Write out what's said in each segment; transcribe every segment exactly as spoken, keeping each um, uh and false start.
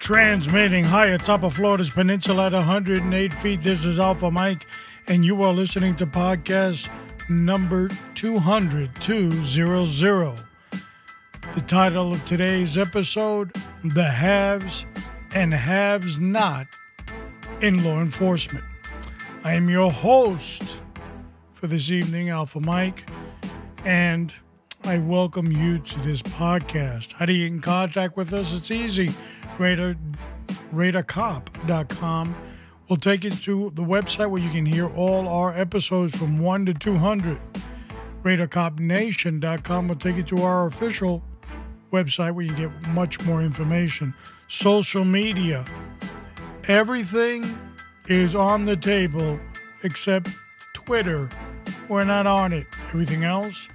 Transmitting high atop of Florida's peninsula at one hundred eight feet, this is Alpha Mike, and you are listening to podcast number two hundred. The title of today's episode, The Haves and Haves Not in Law Enforcement. I am your host for this evening, Alpha Mike, and I welcome you to this podcast. How do you get in contact with us? It's easy. Raider, Raider Cop dot com will take you to the website where you can hear all our episodes from one to two hundred. Raider Cop Nation dot com will take you to our official website where you get much more information. Social media. Everything is on the table except Twitter. We're not on it. Everything else,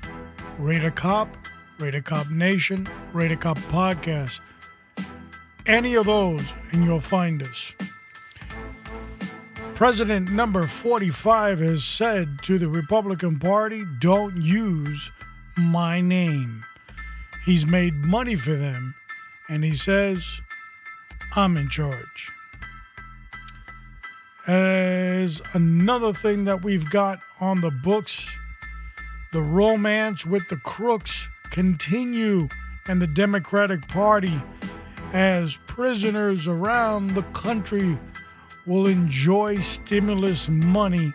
Raider Cop, Raider Cop Nation, Raider Cop Podcast. Any of those, and you'll find us. President number forty-five has said to the Republican Party, don't use my name. He's made money for them, and he says, I'm in charge. As another thing that we've got on the books, the romance with the crooks continue, and the Democratic Party, as prisoners around the country will enjoy stimulus money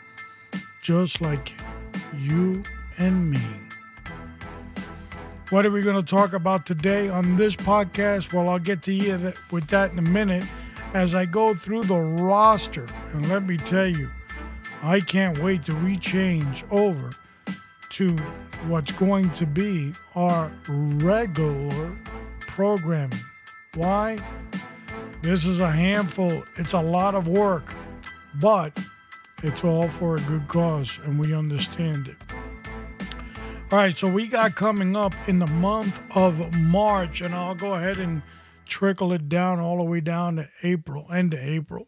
just like you and me. What are we going to talk about today on this podcast? Well, I'll get to you with that in a minute as I go through the roster. And let me tell you, I can't wait to rechange over to what's going to be our regular programming. Why? This is a handful. It's a lot of work, but it's all for a good cause, and we understand it. All right, so we got coming up in the month of March, and I'll go ahead and trickle it down all the way down to April, end of April,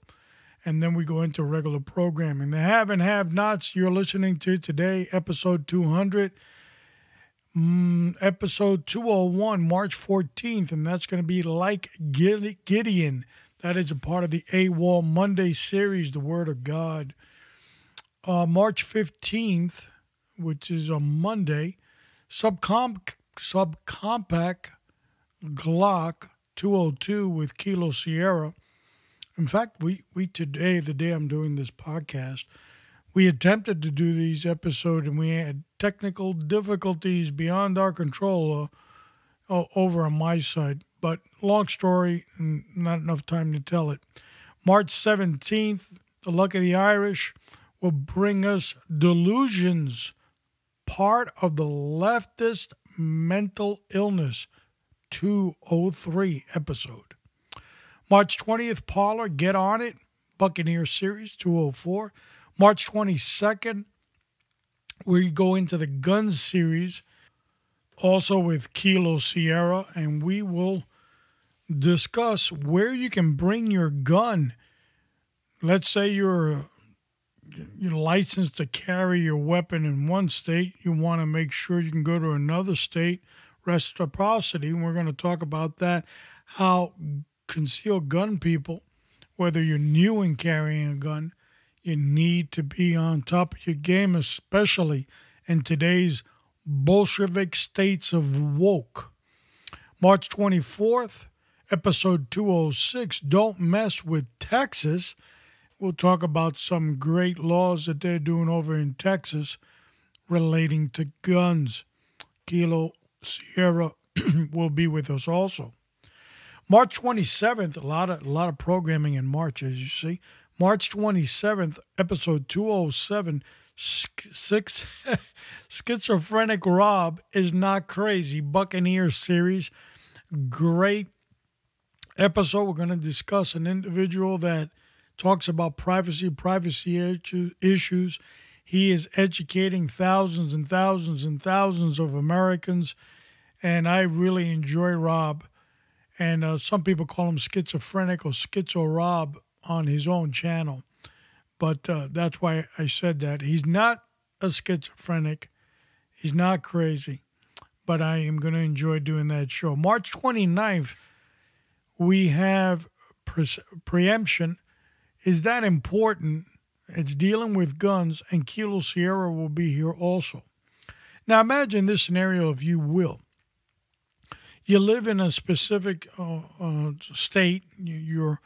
and then we go into regular programming. The have and have nots you're listening to today, episode two hundred. Mm, episode two oh one, March fourteenth, and that's going to be Like Gideon. That is a part of the AWOL Monday series, The Word of God. Uh, March fifteenth, which is a Monday, subcom subcompact Glock two oh two with Kilo Sierra. In fact, we, we today, the day I'm doing this podcast, we attempted to do these episodes, and we had technical difficulties beyond our control uh, over on my side. But long story, and not enough time to tell it. March seventeenth, The Luck of the Irish will bring us Delusions, Part of the Leftist Mental Illness two oh three episode. March twentieth, Parlor, Get On It, Buccaneer Series two oh four. March twenty-second, we go into the gun series, also with Kilo Sierra, and we will discuss where you can bring your gun. Let's say you're, you're licensed to carry your weapon in one state. You want to make sure you can go to another state, reciprocity, and we're going to talk about that, how concealed gun people, whether you're new in carrying a gun, you need to be on top of your game, especially in today's Bolshevik states of woke. March twenty-fourth, episode two oh six, Don't Mess with Texas. We'll talk about some great laws that they're doing over in Texas relating to guns. Kilo Sierra will be with us also. March twenty-seventh, a lot of, a lot of programming in March, as you see. March twenty-seventh, episode two oh seven, Six, Schizophrenic Rob Is Not Crazy, Buccaneer series. Great episode. We're going to discuss an individual that talks about privacy, privacy issues. He is educating thousands and thousands and thousands of Americans, and I really enjoy Rob. And uh, some people call him Schizophrenic or Schizo Rob on his own channel. But uh, that's why I said that. He's not a schizophrenic. He's not crazy. But I am going to enjoy doing that show. March twenty-ninth, we have pre preemption. Is that important? It's dealing with guns, and Kilo Sierra will be here also. Now, imagine this scenario, if you will. You live in a specific uh, uh, state. You're...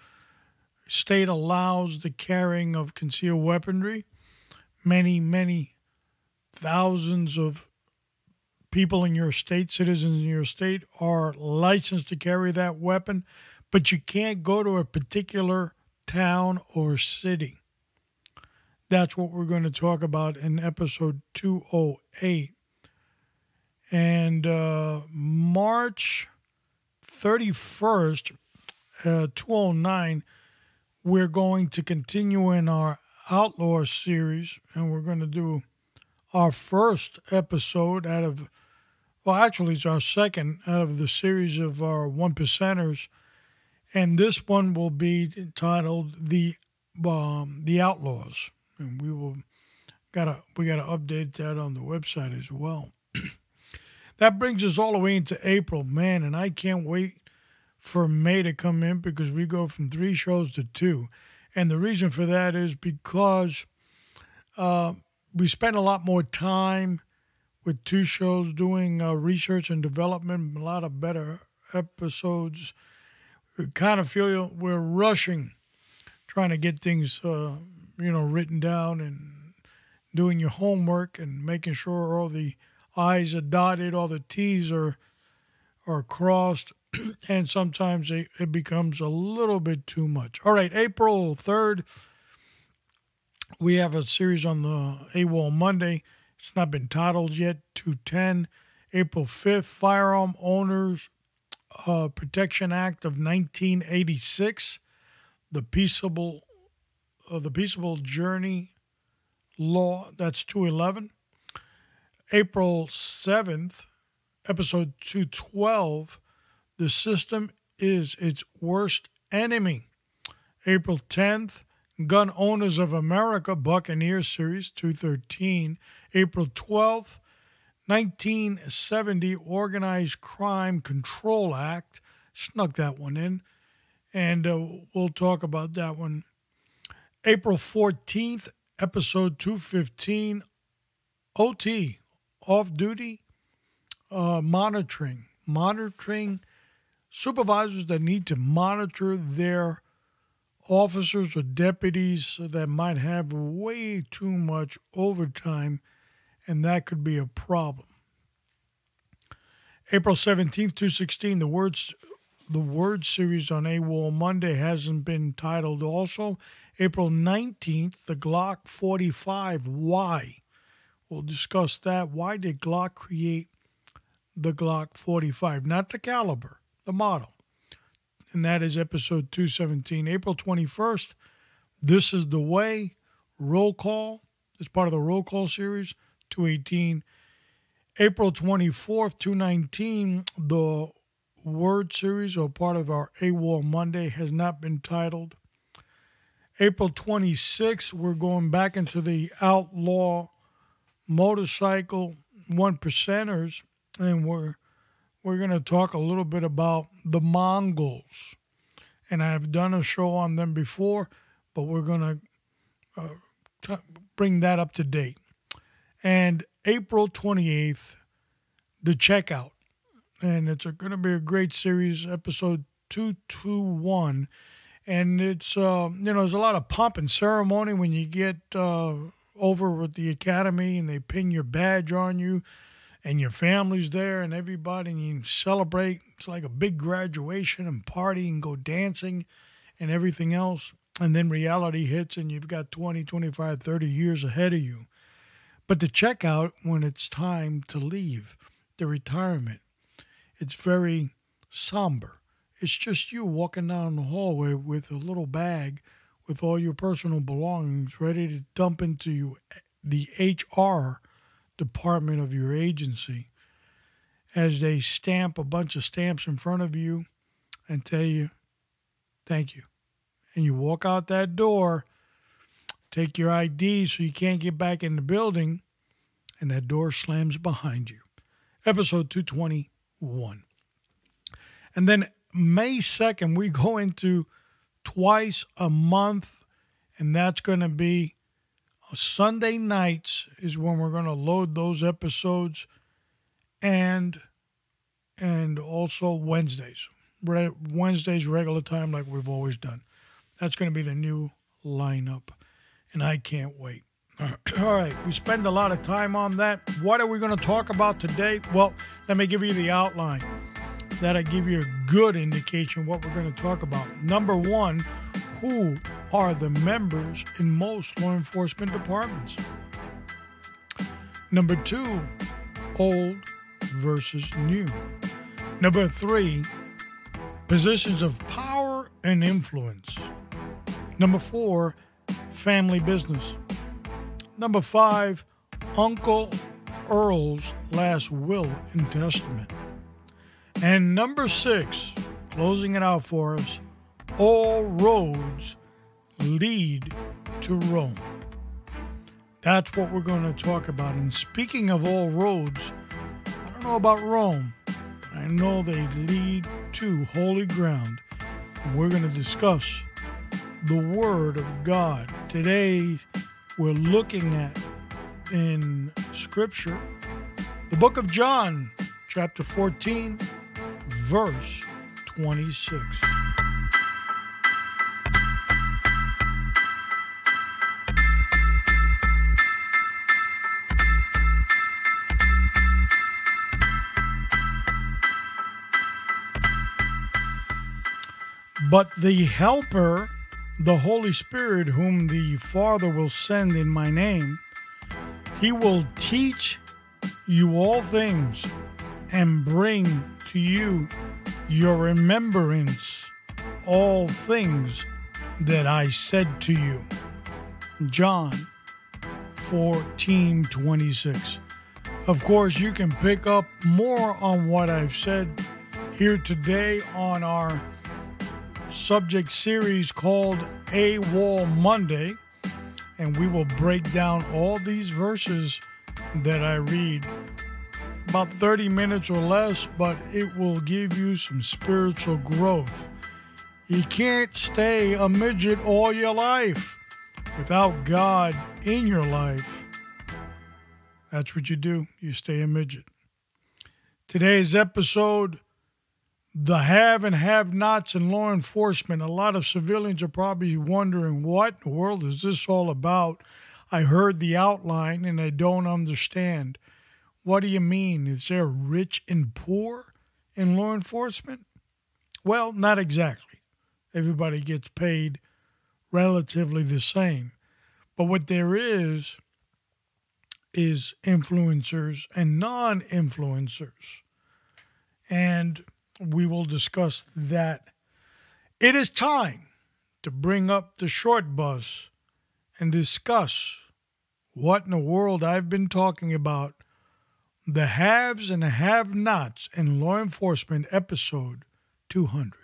State allows the carrying of concealed weaponry. Many, many thousands of people in your state, citizens in your state, are licensed to carry that weapon, but you can't go to a particular town or city. That's what we're going to talk about in episode two oh eight. And uh, March thirty-first, uh, two oh nine, we're going to continue in our Outlaw series, and we're going to do our first episode out of, well, actually it's our second out of the series of our one percenters, and this one will be entitled "The um, the Outlaws," and we will gotta we gotta update that on the website as well. That brings us all the way into April, man, and I can't wait for May to come in, because we go from three shows to two. And the reason for that is because uh, we spend a lot more time with two shows doing uh, research and development, a lot of better episodes. We kind of feel we're rushing, trying to get things, uh, you know, written down and doing your homework and making sure all the I's are dotted, all the T's are, are crossed. And sometimes it, it becomes a little bit too much. All right, April third, we have a series on the AWOL Monday. It's not been titled yet, two ten. April fifth, Firearm Owners uh, Protection Act of nineteen eighty-six. The Peaceable, uh, the Peaceable Journey Law, that's two eleven. April seventh, episode two twelve. The system is its worst enemy. April tenth, Gun Owners of America, Buccaneer Series, two thirteen. April twelfth, nineteen seventy, Organized Crime Control Act. Snuck that one in, and uh, we'll talk about that one. April fourteenth, episode two fifteen, O T, off-duty uh, monitoring. Monitoring supervisors that need to monitor their officers or deputies that might have way too much overtime, and that could be a problem. April seventeenth, two sixteen, the words, the word series on AWOL Monday hasn't been titled also. April nineteenth, the Glock forty-five, why? We'll discuss that. Why did Glock create the Glock forty-five? Not the caliber, the model. And that is episode two seventeen. April twenty-first, This Is the Way, roll call. It's part of the roll call series, two eighteen. April twenty-fourth, two nineteen, the word series, or part of our AWOL Monday, has not been titled. April twenty-sixth, we're going back into the outlaw motorcycle one percenters, and we're We're going to talk a little bit about the Mongols. And I've done a show on them before, but we're going to uh, t bring that up to date. And April twenty-eighth, The Checkout. And it's going to be a great series, episode two twenty-one. And it's, uh, you know, there's a lot of pomp and ceremony when you get uh, over with the academy and they pin your badge on you. And your family's there and everybody, and you celebrate. It's like a big graduation and party and go dancing and everything else. And then reality hits, and you've got twenty, twenty-five, thirty years ahead of you. but to check out when it's time to leave the retirement. It's very somber. It's just you walking down the hallway with a little bag with all your personal belongings ready to dump into the H R department of your agency as they stamp a bunch of stamps in front of you and tell you, thank you. And you walk out that door, take your I D so you can't get back in the building, and that door slams behind you. Episode two twenty-one. And then May second, we go into twice a month, and that's going to be Sunday nights is when we're going to load those episodes, and and also Wednesdays. Wednesdays, regular time like we've always done. That's going to be the new lineup, and I can't wait. All right, we spend a lot of time on that. What are we going to talk about today? Well, let me give you the outline. That'll give you a good indication what we're going to talk about. Number one, who are the members in most law enforcement departments? Number two, old versus new. Number three, positions of power and influence. Number four, family business. Number five, Uncle Earl's last will and testament. And number six, closing it out for us, all roads lead to Rome. That's what we're going to talk about. And speaking of all roads, I don't know about Rome, but I know they lead to holy ground. And we're going to discuss the Word of God. Today, we're looking at in Scripture, the book of John, chapter fourteen, verse twenty-six. But the Helper, the Holy Spirit, whom the Father will send in my name, he will teach you all things and bring to you your remembrance all things that I said to you. John fourteen twenty-six. Of course, you can pick up more on what I've said here today on our subject series called AWOL Monday, and we will break down all these verses that I read. About thirty minutes or less, but it will give you some spiritual growth. You can't stay a midget all your life. Without God in your life, that's what you do. You stay a midget. Today's episode, the have and have-nots in law enforcement. A lot of civilians are probably wondering, what in the world is this all about? I heard the outline and I don't understand. What do you mean? Is there rich and poor in law enforcement? Well, not exactly. Everybody gets paid relatively the same. But what there is, is influencers and non-influencers. And we will discuss that. It is time to bring up the short bus and discuss what in the world I've been talking about. The Haves and the Have-Nots in Law Enforcement, episode two hundred.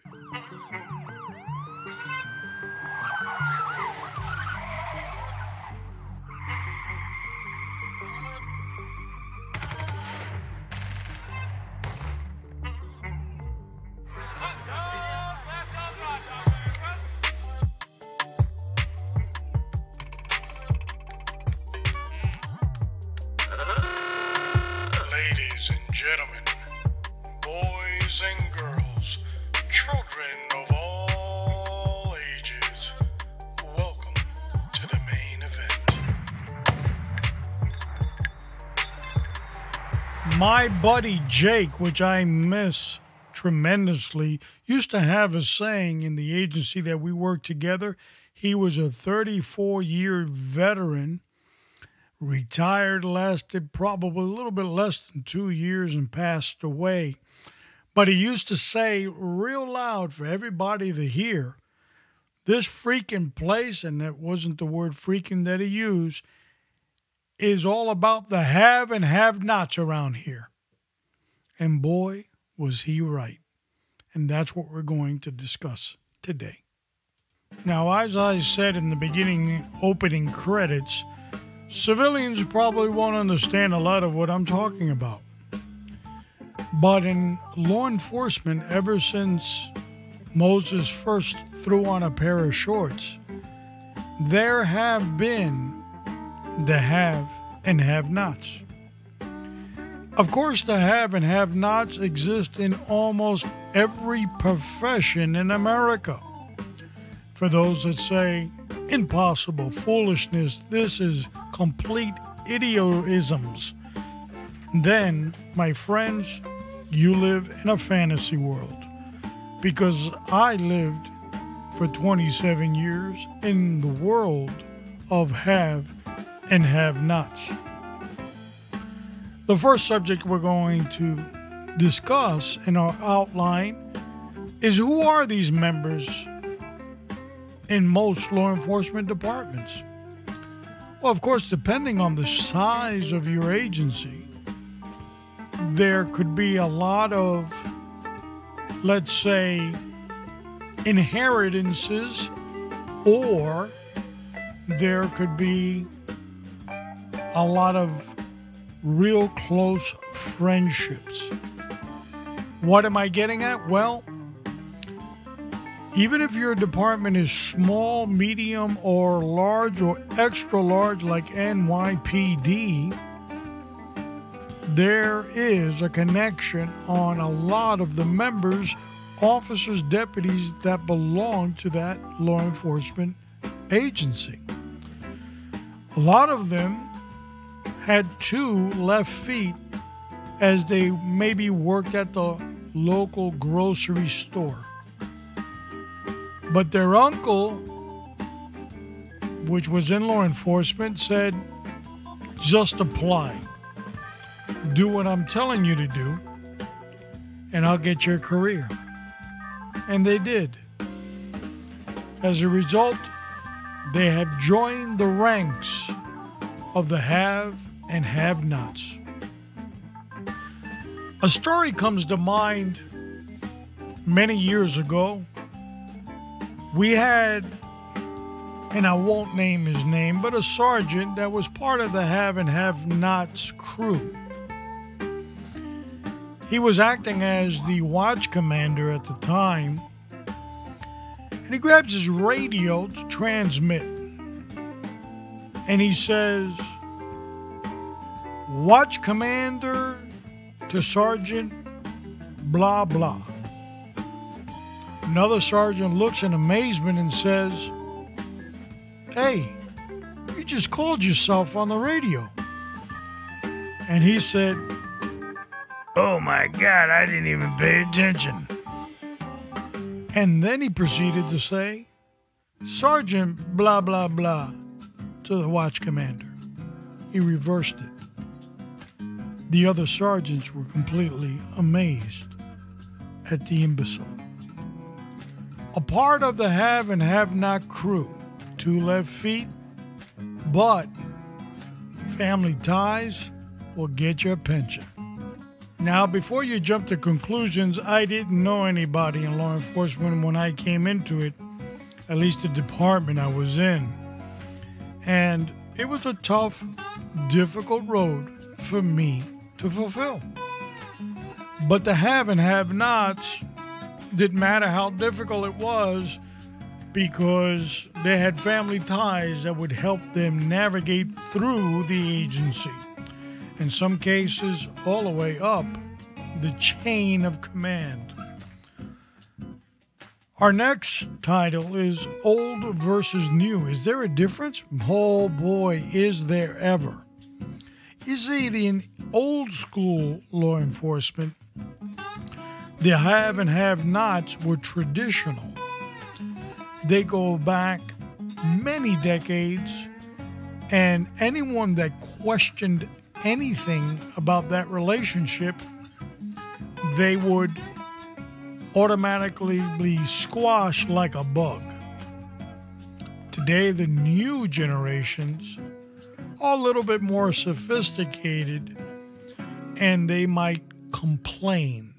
My buddy Jake, which I miss tremendously, used to have a saying in the agency that we worked together. He was a thirty-four-year veteran, retired, lasted probably a little bit less than two years and passed away. But he used to say real loud for everybody to hear, this freaking place, and that wasn't the word freaking that he used, is all about the have and have-nots around here. And boy, was he right. And that's what we're going to discuss today. Now, as I said in the beginning opening credits, civilians probably won't understand a lot of what I'm talking about. But in law enforcement, ever since Moses first threw on a pair of shorts, there have been the have and have-nots. Of course, the have and have-nots exist in almost every profession in America. For those that say, impossible, foolishness, this is complete idiotisms, then, my friends, you live in a fantasy world. Because I lived for twenty-seven years in the world of have and have-nots. The first subject we're going to discuss in our outline is who are these members in most law enforcement departments. Well, of course, depending on the size of your agency, there could be a lot of, let's say, inheritances, or there could be a lot of real close friendships. What am I getting at? Well, even if your department is small, medium, or large, or extra large like N Y P D, there is a connection on a lot of the members, officers, deputies that belong to that law enforcement agency. A lot of them had two left feet as they maybe worked at the local grocery store. But their uncle, which was in law enforcement, said, just apply. Do what I'm telling you to do, and I'll get your career. And they did. As a result, they have joined the ranks of the have and have-nots. A story comes to mind many years ago. We had, and I won't name his name, but a sergeant that was part of the have and have-nots crew. He was acting as the watch commander at the time, and he grabs his radio to transmit. And he says, watch commander to sergeant blah blah. Another sergeant looks in amazement and says, hey, you just called yourself on the radio. And he said, oh my God, I didn't even pay attention. And then he proceeded to say, sergeant blah blah blah to the watch commander. He reversed it. The other sergeants were completely amazed at the imbecile. A part of the have and have-not crew, two left feet, but family ties will get you a pension. Now, before you jump to conclusions, I didn't know anybody in law enforcement when I came into it, at least the department I was in. And it was a tough, difficult road for me to fulfill. But the have and have-nots, didn't matter how difficult it was, because they had family ties that would help them navigate through the agency. In some cases, all the way up the chain of command. Our next title is old versus new. Is there a difference? Oh boy, is there ever. You see, the old school law enforcement, the have and have-nots were traditional. They go back many decades And anyone that questioned anything about that relationship, they would automatically be squashed like a bug. Today, the new generations are a little bit more sophisticated, and they might complain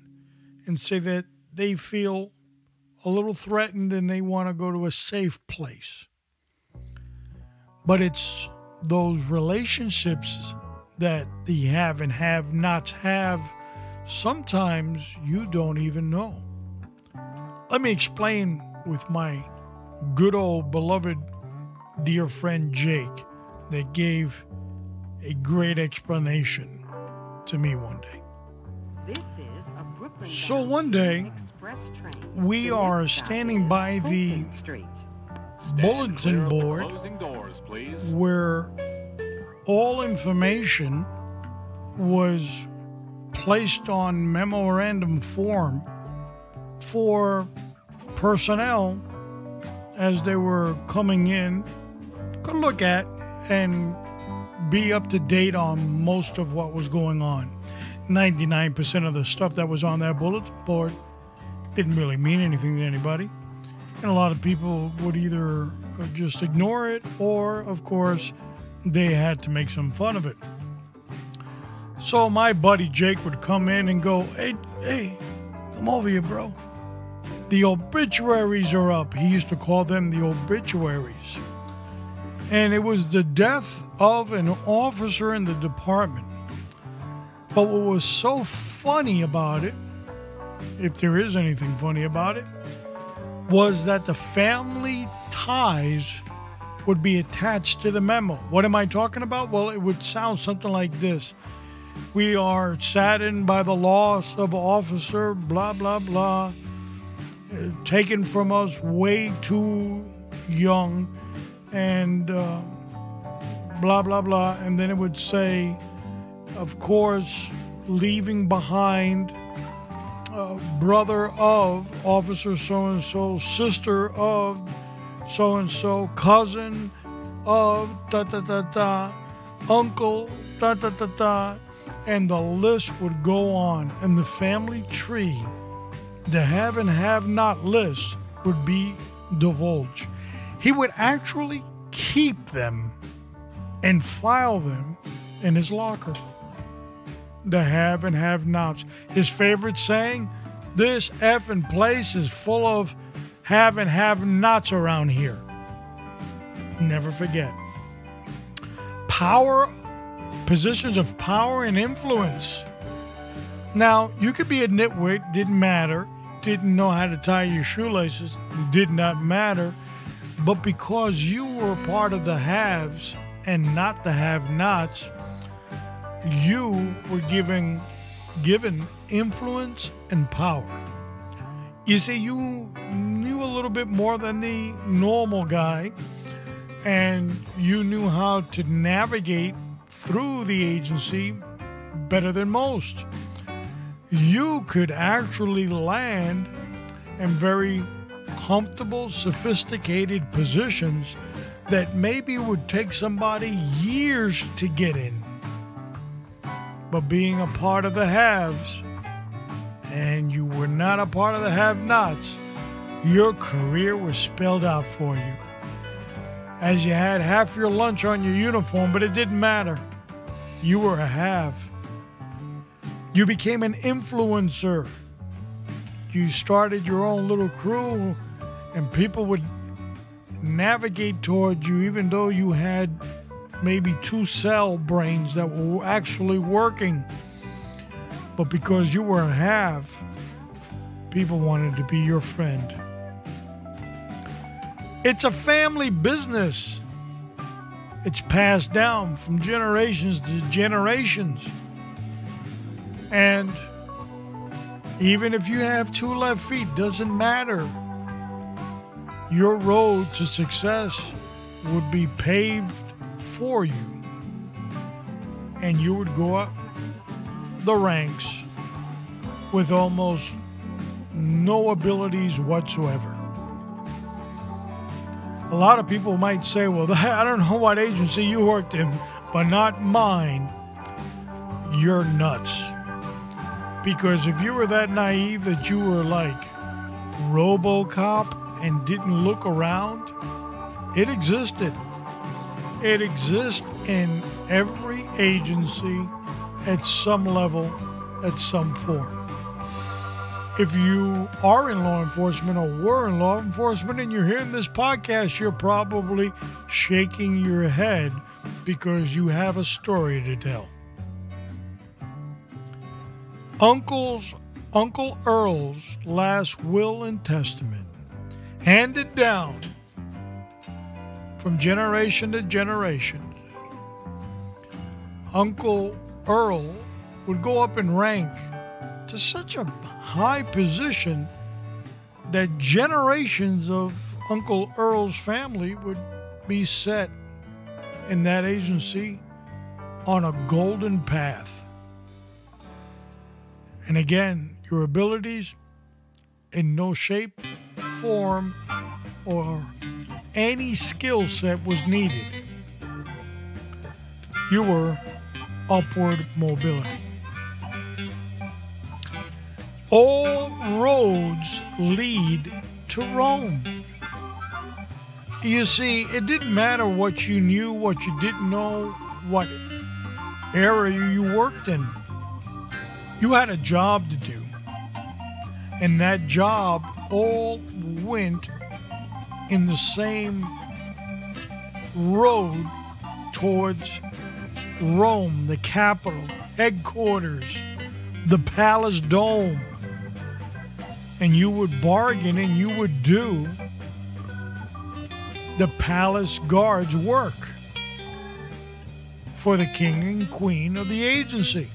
and say that they feel a little threatened and they want to go to a safe place. But it's those relationships that the have and have nots have, sometimes you don't even know. Let me explain with my good old beloved dear friend Jake that gave a great explanation to me one day. This is a Brooklyn so one day, we are standing by the bulletin board where all information was placed on memorandum form for personnel as they were coming in could look at and be up to date on most of what was going on. ninety-nine percent of the stuff that was on that bulletin board didn't really mean anything to anybody. And a lot of people would either just ignore it or, of course, they had to make some fun of it. So my buddy Jake would come in and go, hey, hey, come over here, bro. The obituaries are up. He used to call them the obituaries. And it was the death of an officer in the department. But what was so funny about it, if there is anything funny about it, was that the family ties would be attached to the memo. What am I talking about? Well, it would sound something like this. We are saddened by the loss of officer, blah, blah, blah, uh, taken from us way too young, and uh, blah, blah, blah. And then it would say, of course, leaving behind Uh, brother of officer so-and-so, sister of so-and-so, cousin of da-da-da-da, uncle da-da-da-da, and the list would go on. And the family tree, the have and have not list, would be divulged. He would actually keep them and file them in his locker. The have and have nots. His favorite saying, this effing place is full of have and have nots around here. Never forget. Power, positions of power and influence. Now, you could be a nitwit, didn't matter, didn't know how to tie your shoelaces, did not matter, but because you were part of the haves and not the have nots, you were giving, given influence and power. You see, you knew a little bit more than the normal guy, and you knew how to navigate through the agency better than most. You could actually land in very comfortable, sophisticated positions that maybe would take somebody years to get in. But being a part of the haves, and you were not a part of the have-nots, your career was spelled out for you. As you had half your lunch on your uniform, but it didn't matter. You were a have. You became an influencer. You started your own little crew, and people would navigate towards you, even though you had maybe two cell brains that were actually working. But because you were a have, people wanted to be your friend. It's a family business. It's passed down from generations to generations. And even if you have two left feet, doesn't matter. Your road to success would be paved for you, and you would go up the ranks with almost no abilities whatsoever. A lot of people might say, well, I don't know what agency you worked in, but not mine. You're nuts. Because if you were that naive that you were like RoboCop and didn't look around, it existed. It exists in every agency at some level, at some form. If you are in law enforcement or were in law enforcement and you're hearing this podcast, you're probably shaking your head because you have a story to tell. Uncle's, Uncle Earl's last will and testament, handed down from generation to generation. Uncle Earl would go up in rank to such a high position that generations of Uncle Earl's family would be set in that agency on a golden path. And again, your abilities in no shape, form, or any skill set was needed. You were upward mobility. All roads lead to Rome. You see, it didn't matter what you knew, what you didn't know, what area you worked in. You had a job to do. And that job all went in the same road towards Rome, the capital, headquarters, the palace dome. And you would bargain and you would do the palace guard's work for the king and queen of the agency.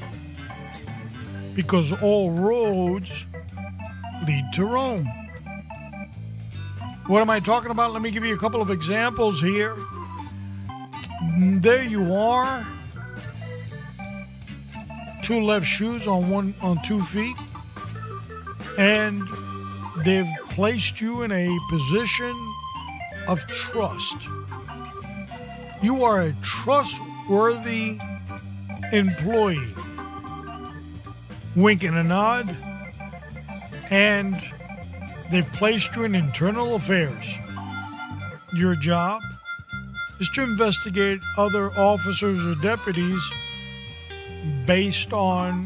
Because all roads lead to Rome. What am I talking about? Let me give you a couple of examples here. There you are. Two left shoes on one on two feet. And they've placed you in a position of trust. You are a trustworthy employee. Wink and a nod. And they've placed you in internal affairs. Your job is to investigate other officers or deputies based on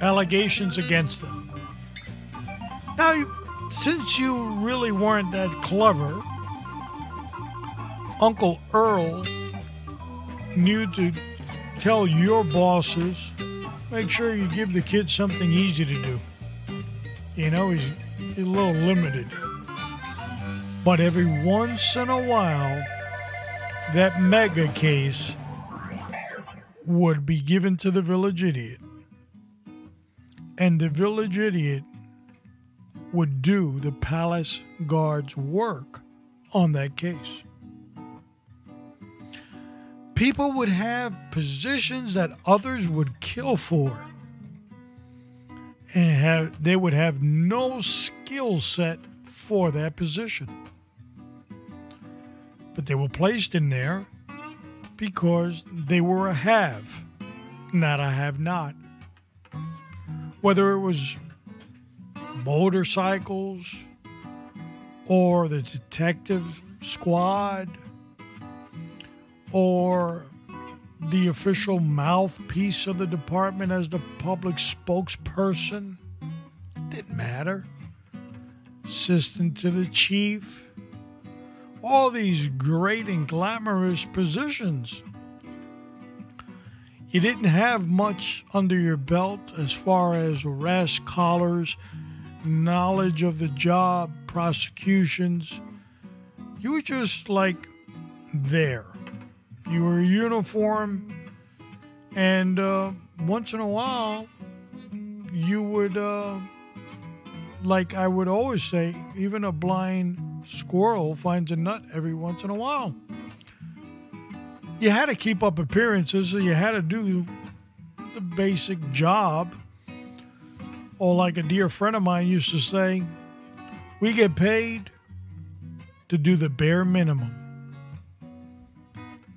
allegations against them. Now, since you really weren't that clever, Uncle Earl knew to tell your bosses, make sure you give the kid something easy to do. You know, he's a little limited. But every once in a while, that mega case would be given to the village idiot. And the village idiot would do the palace guard's work on that case. People would have positions that others would kill for. And have, they would have no skill set for that position. But they were placed in there because they were a have, not a have not. Whether it was motorcycles or the detective squad or the official mouthpiece of the department as the public spokesperson, didn't matter. Assistant to the chief, all these great and glamorous positions. You didn't have much under your belt as far as arrest, collars, knowledge of the job, prosecutions. You were just like there. You were uniform, and uh, once in a while, you would, uh, like I would always say, even a blind squirrel finds a nut every once in a while. You had to keep up appearances, so you had to do the basic job. Or like a dear friend of mine used to say, we get paid to do the bare minimum.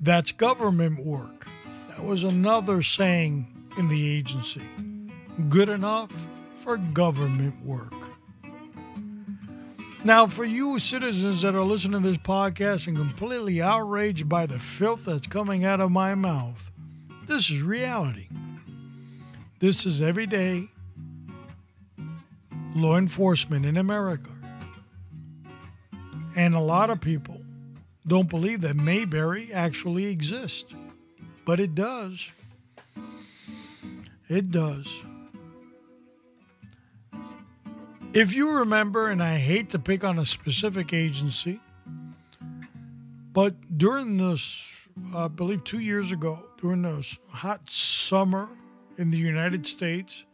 That's government work. That was another saying in the agency. Good enough for government work. Now, for you citizens that are listening to this podcast and completely outraged by the filth that's coming out of my mouth, this is reality. This is everyday law enforcement in America. And a lot of people don't believe that Mayberry actually exists. But it does. It does. If you remember, and I hate to pick on a specific agency, but during this, I believe two years ago, during this hot summer in the United States,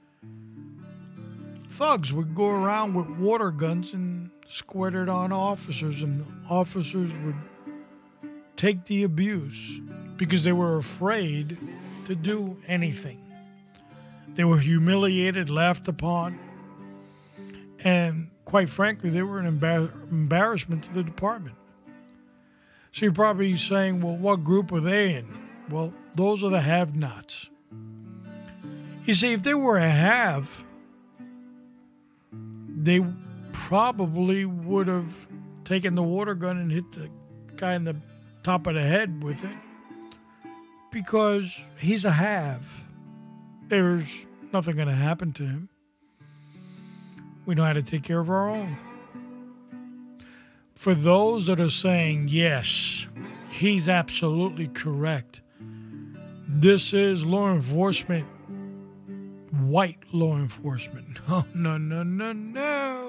thugs would go around with water guns and squirt it on officers, and officers would take the abuse because they were afraid to do anything. They were humiliated, laughed upon, and quite frankly, they were an embar- embarrassment to the department. So you're probably saying, well, what group are they in? Well, those are the have-nots. You see, if they were a have, they probably would have taken the water gun and hit the guy in the top of the head with it because he's a have. There's nothing going to happen to him. We know how to take care of our own. For those that are saying, yes, he's absolutely correct. This is law enforcement, white law enforcement. No, no, no, no, no.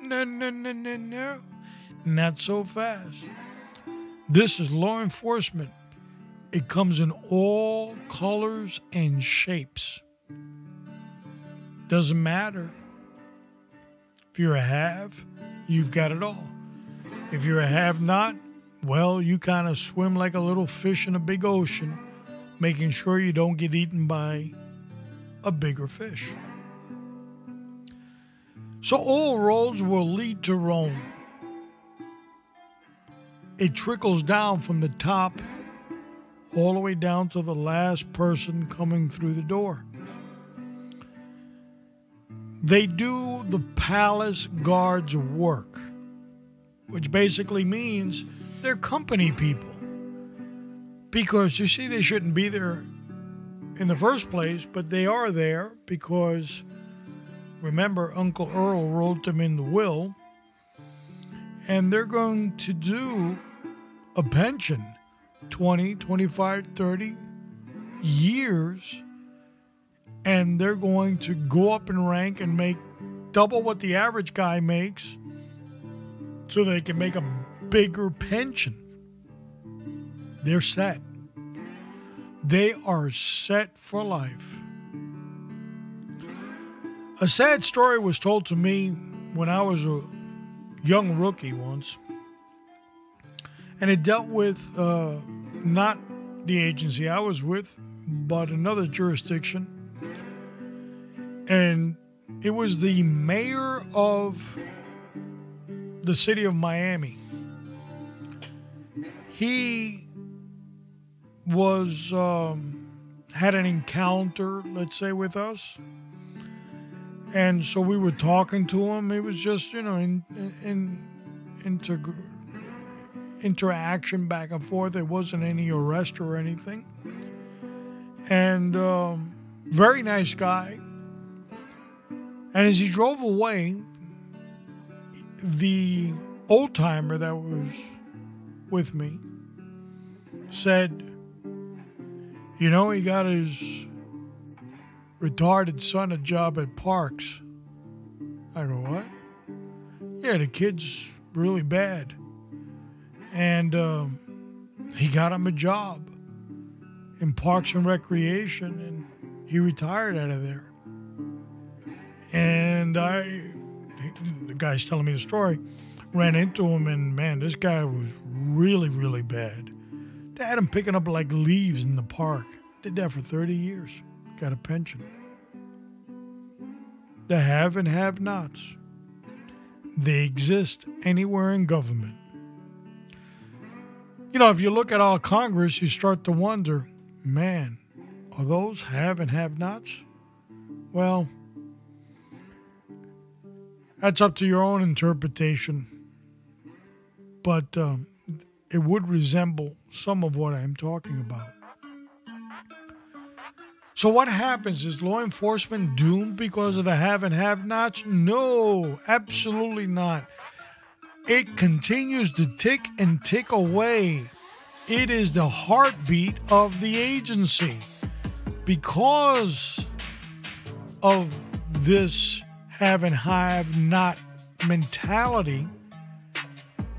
No, no, no, no, no. Not so fast. This is law enforcement. It comes in all colors and shapes. Doesn't matter. If you're a have, you've got it all. If you're a have-not, well, you kind of swim like a little fish in a big ocean, making sure you don't get eaten by a bigger fish. So all roads will lead to Rome. It trickles down from the top all the way down to the last person coming through the door. They do the palace guards' work, which basically means they're company people. Because, you see, they shouldn't be there in the first place, but they are there because, remember, Uncle Earl wrote them in the will, and they're going to do a pension, twenty, twenty-five, thirty years, and they're going to go up in rank and make double what the average guy makes so they can make a bigger pension. They're set. They are set for life. A sad story was told to me when I was a young rookie once, and it dealt with uh, not the agency I was with, but another jurisdiction. And it was the mayor of the city of Miami. He was um, had an encounter, let's say, with us. And so we were talking to him. It was just, you know, in, in, inter, interaction back and forth. It wasn't any arrest or anything. And um, very nice guy. And as he drove away, the old-timer that was with me said, you know, he got his retarded son a job at Parks. I go, what? Yeah, the kid's really bad. And uh, he got him a job in Parks and Recreation, and he retired out of there. And I, the guy's telling me the story, ran into him, and man, this guy was really, really bad. They had him picking up like leaves in the park. Did that for thirty years. Got a pension. The have and have-nots. They exist anywhere in government. You know, if you look at all Congress, you start to wonder, man, are those have and have-nots? Well, that's up to your own interpretation. But um, it would resemble some of what I'm talking about. So what happens? Is law enforcement doomed because of the have and have-nots? No, absolutely not. It continues to tick and tick away. It is the heartbeat of the agency. Because of this have and have-not mentality,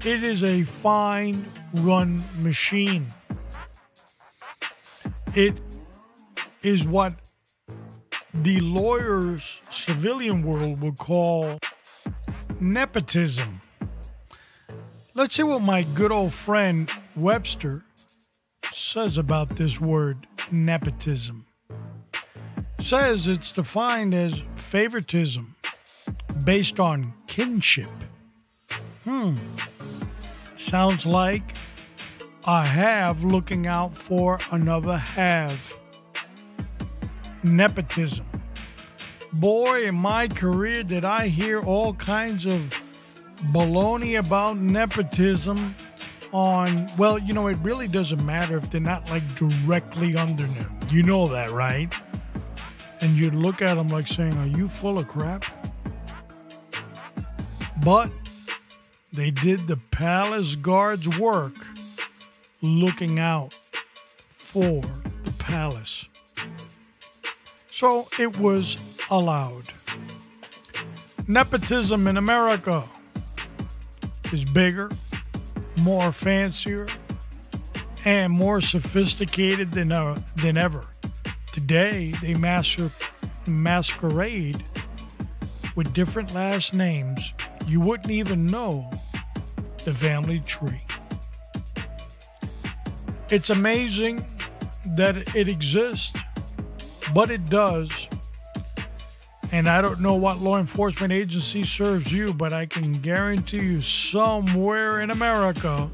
it is a fine-run machine. It is what the lawyers, civilian world would call nepotism. Let's see what my good old friend Webster says about this word, nepotism. Says it's defined as favoritism based on kinship. Hmm. Sounds like a have looking out for another have. Nepotism. Boy, in my career did I hear all kinds of baloney about nepotism on, well, you know, it really doesn't matter if they're not like directly under them. You know that, right? And you'd look at them like saying, are you full of crap? But they did the palace guard's work looking out for the palace. So it was allowed. Nepotism in America is bigger, more fancier, and more sophisticated than, uh, than ever. Today, they master, masquerade with different last names. You wouldn't even know the family tree. It's amazing that it exists, but it does. And I don't know what law enforcement agency serves you, but I can guarantee you somewhere in America,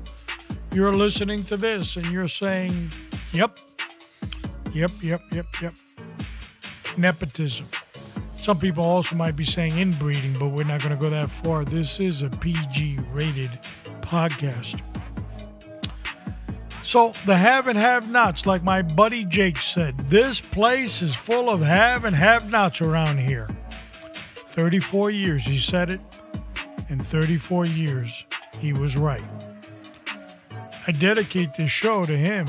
you're listening to this and you're saying, yep, yep, yep, yep, yep. Nepotism. Some people also might be saying inbreeding, but we're not going to go that far. This is a P G rated podcast. So the have and have-nots, like my buddy Jake said, this place is full of have and have-nots around here. thirty-four years, he said it, and thirty-four years, he was right. I dedicate this show to him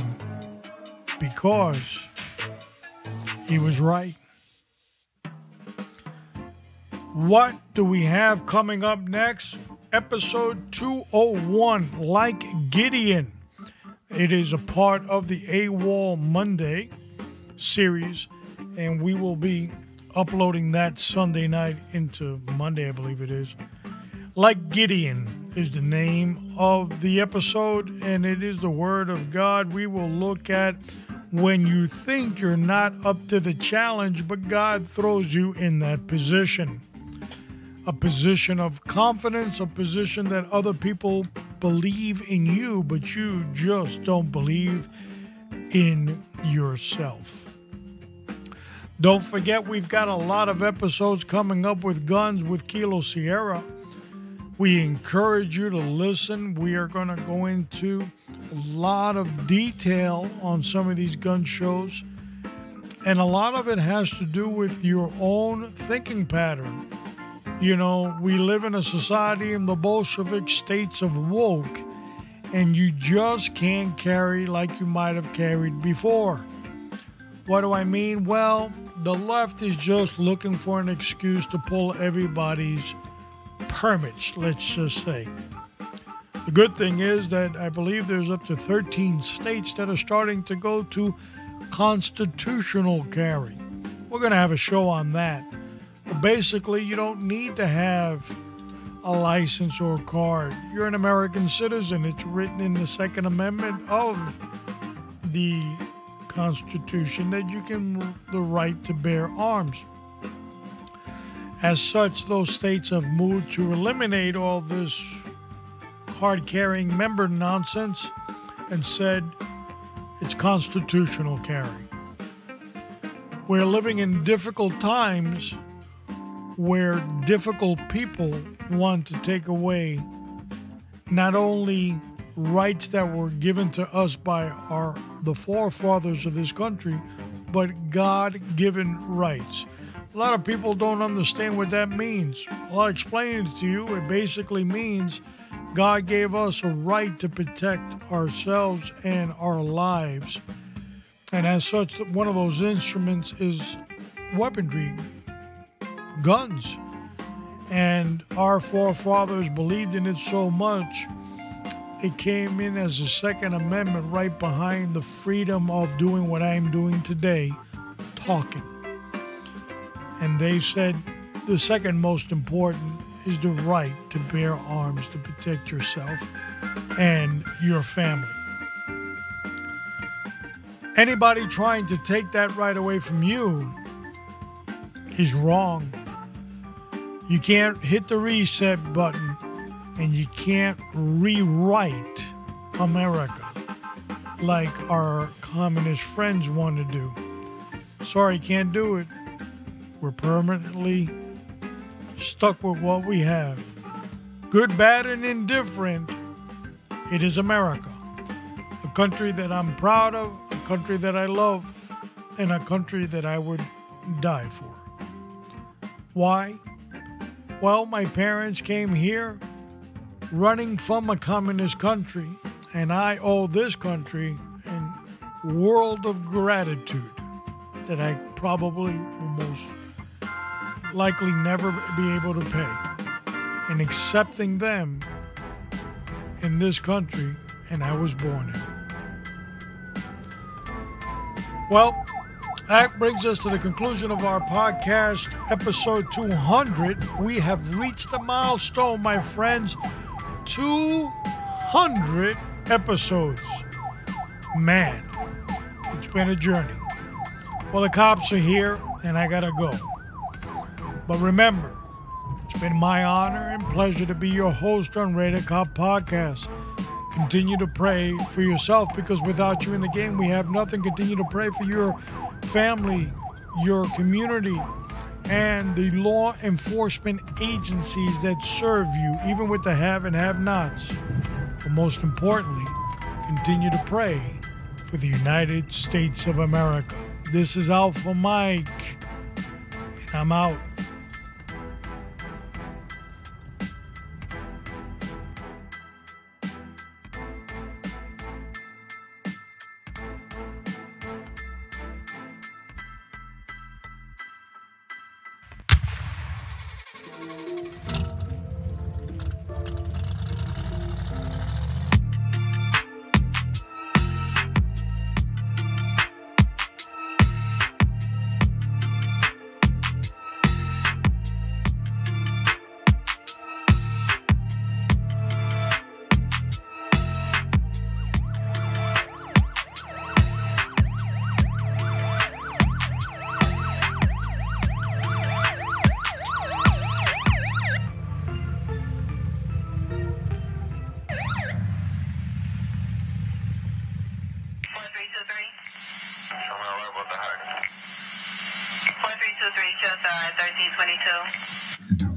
because he was right. What do we have coming up next? Episode two oh one, like Gideon. It is a part of the AWOL Monday series, and we will be uploading that Sunday night into Monday, I believe it is. Like Gideon is the name of the episode, and it is the Word of God. We will look at when you think you're not up to the challenge, but God throws you in that position. A position of confidence, a position that other people believe in you, but you just don't believe in yourself. Don't forget, we've got a lot of episodes coming up with guns with Kilo Sierra. We encourage you to listen. We are going to go into a lot of detail on some of these gun shows, and a lot of it has to do with your own thinking pattern. You know, we live in a society in the Bolshevik states of woke, and you just can't carry like you might have carried before. What do I mean? Well, the left is just looking for an excuse to pull everybody's permits, let's just say. The good thing is that I believe there's up to thirteen states that are starting to go to constitutional carry. We're going to have a show on that. Basically, you don't need to have a license or a card. You're an American citizen. It's written in the Second Amendment of the Constitution that you can the right to bear arms. As such, those states have moved to eliminate all this card-carrying member nonsense and said it's constitutional carry. We're living in difficult times where difficult people want to take away not only rights that were given to us by our the forefathers of this country, but God-given rights. A lot of people don't understand what that means. Well, I'll explain it to you. It basically means God gave us a right to protect ourselves and our lives. And as such, one of those instruments is weaponry, guns. And our forefathers believed in it so much, it came in as a Second Amendment right behind the freedom of doing what I'm doing today, talking. And they said the second most important is the right to bear arms to protect yourself and your family. Anybody trying to take that right away from you is wrong. You can't hit the reset button and you can't rewrite America like our communist friends want to do. Sorry, can't do it. We're permanently stuck with what we have. Good, bad, and indifferent, it is America. A country that I'm proud of, a country that I love, and a country that I would die for. Why? Well, my parents came here running from a communist country, and I owe this country a world of gratitude that I probably will most likely never be able to pay. And accepting them in this country, and I was born in. Well, that brings us to the conclusion of our podcast, episode two hundred. We have reached the milestone, my friends. two hundred episodes. Man, it's been a journey. Well, the cops are here, and I gotta go. But remember, it's been my honor and pleasure to be your host on Raider Cop Podcast. Continue to pray for yourself, because without you in the game, we have nothing. Continue to pray for your family, your community, and the law enforcement agencies that serve you, even with the have and have-nots. But most importantly, continue to pray for the United States of America. This is Alpha Mike, and I'm out. thirteen twenty-two.